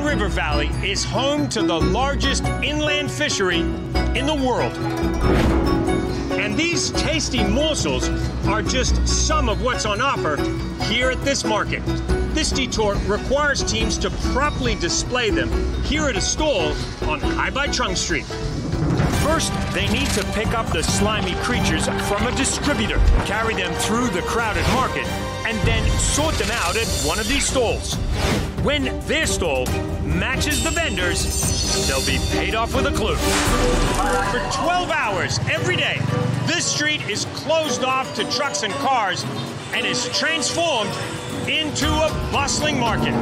Hudson River Valley is home to the largest inland fishery in the world. And these tasty morsels are just some of what's on offer here at this market. This detour requires teams to properly display them here at a stall on Hai Ba Trung Street. First, they need to pick up the slimy creatures from a distributor, carry them through the crowded market, and then sort them out at one of these stalls. When their stall matches the vendors, they'll be paid off with a clue. For 12 hours every day, this street is closed off to trucks and cars and is transformed into a bustling market.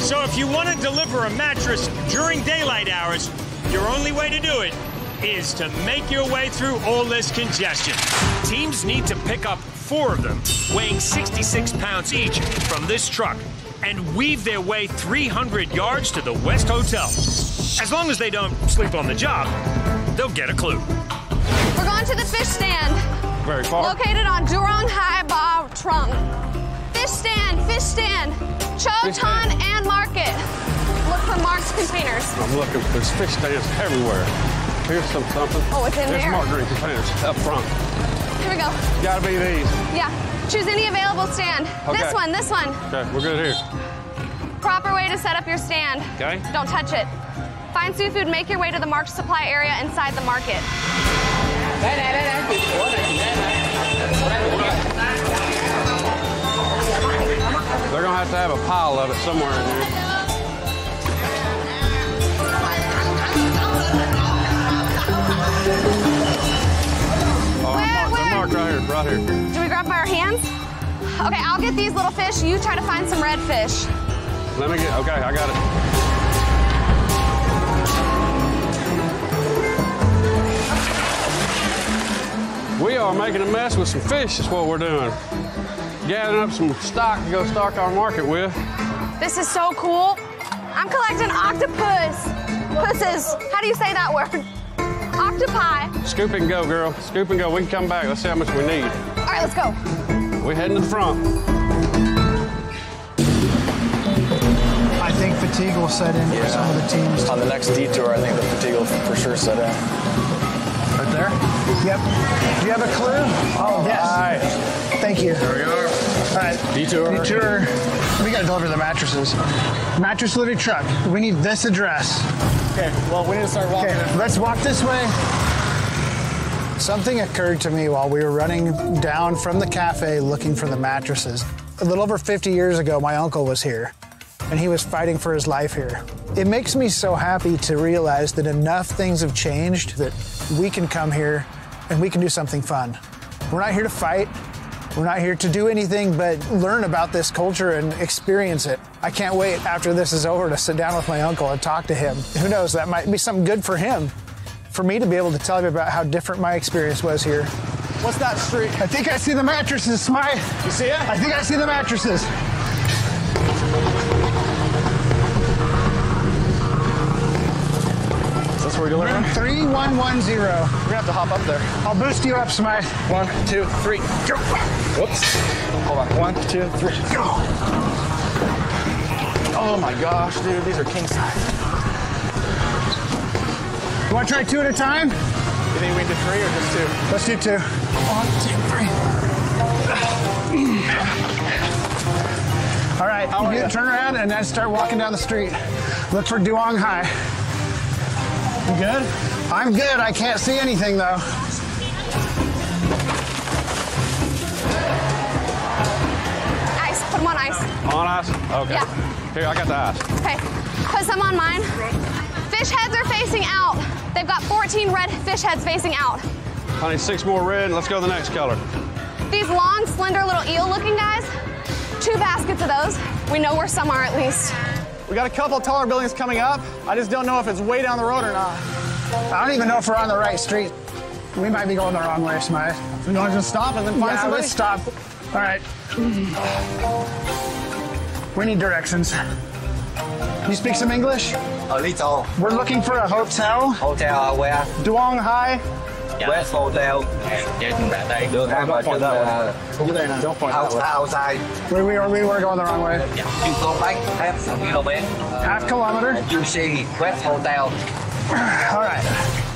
So if you want to deliver a mattress during daylight hours, your only way to do it is to make your way through all this congestion. Teams need to pick up 4 of them, weighing 66 pounds each, from this truck and weave their way 300 yards to the West Hotel. As long as they don't sleep on the job, they'll get a clue. We're going to the fish stand. Very far. Located on Duong Hai Ba Trunk. Fish stand, fish stand. Cho Ton and Market. Look for Mark's containers. I'm looking for fish stands everywhere. Here's something. Oh, it's in there. There's margarine containers up front. Here we go. Gotta be these. Yeah. Choose any available stand. Okay. This one, this one. Okay, we're good here. Proper way to set up your stand. Okay. Don't touch it. Find seafood, make your way to the marked supply area inside the market. They're gonna have to have a pile of it somewhere in here. They're marked right here. Do we grab by our hands? Okay, I'll get these little fish. You try to find some red fish. Let me get, okay, I got it. We are making a mess with some fish, is what we're doing. Gathering up some stock to go stock our market with. This is so cool. I'm collecting octopuses. How do you say that word? Octopi. Scoop and go, girl. Scoop and go. We can come back. Let's see how much we need. All right, let's go. We're heading to the front. I think fatigue will set in for some of the teams. On the next detour, I think the fatigue will for sure set in. Right there? Yep. Do you have a clue? Oh, yes. All right. Thank you. There we are. All right. Detour. Detour. We got to deliver the mattresses. Mattress delivery truck. We need this address. Okay. Well, we need to start walking. Okay. Let's walk this way. Something occurred to me while we were running down from the cafe looking for the mattresses. A little over 50 years ago, my uncle was here, and he was fighting for his life here. It makes me so happy to realize that enough things have changed that we can come here and we can do something fun. We're not here to fight. We're not here to do anything but learn about this culture and experience it. I can't wait after this is over to sit down with my uncle and talk to him. Who knows, that might be something good for him. For me to be able to tell him about how different my experience was here. What's that street? I think I see the mattresses, Smythe. You see it? I think I see the mattresses. We're delivering. 3110. We're gonna have to hop up there. I'll boost you up, Smythe. 1, 2, 3, go. Whoops. Hold on. 1, 2, 3, go. Oh my gosh, dude, these are king size. You want to try 2 at a time? You think we can do 3 or just 2? Let's do 2. 1, 2, 3. All right. I'll turn around and then start walking down the street. Look for Duong Hai. You good? I'm good. I can't see anything, though. Ice. Put them on ice. On ice? Okay. Yeah. Here, I got the ice. Okay. Put some on mine. Fish heads are facing out. They've got 14 red fish heads facing out. I need 6 more red. Let's go to the next color. These long, slender, little eel-looking guys, 2 baskets of those. We know where some are, at least. We got a couple taller buildings coming up. I just don't know if it's way down the road or not. I don't even know if we're on the right street. We might be going the wrong way, Smythe. We want to just stop and then find somebody? Let's stop. All right. We need directions. You speak some English? A little. We're looking for a hotel. Hotel where? Duong Hai West Hotel. Trên tại đây đường Hai Ba Trưng là cũng đây là outside. We were going the wrong way. You go back half a kilometer. Half kilometer. You see West Hotel. All right.